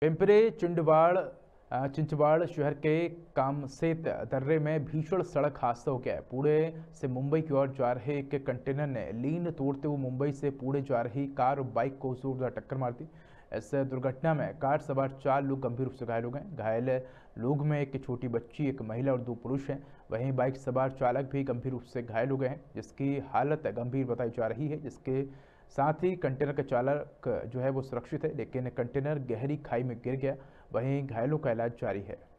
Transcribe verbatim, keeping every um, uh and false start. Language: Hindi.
पिंपरे चिंडवाड़ चिंचवाड़ शहर के कामसेत दर्रे में भीषण सड़क हादसा हो गया है। पुणे से मुंबई की ओर जा रहे एक कंटेनर ने लीन तोड़ते हुए मुंबई से पुणे जा रही कार और बाइक को जोरदार टक्कर मार दी। इस दुर्घटना में कार सवार चार लोग गंभीर रूप से घायल हो गए। घायल लोग में एक छोटी बच्ची, एक महिला और दो पुरुष हैं। वहीं बाइक सवार चालक भी गंभीर रूप से घायल हो गए हैं, जिसकी हालत गंभीर बताई जा रही है। जिसके साथ ही कंटेनर का चालक जो है वो सुरक्षित है, लेकिन कंटेनर गहरी खाई में गिर गया। वहीं घायलों का इलाज जारी है।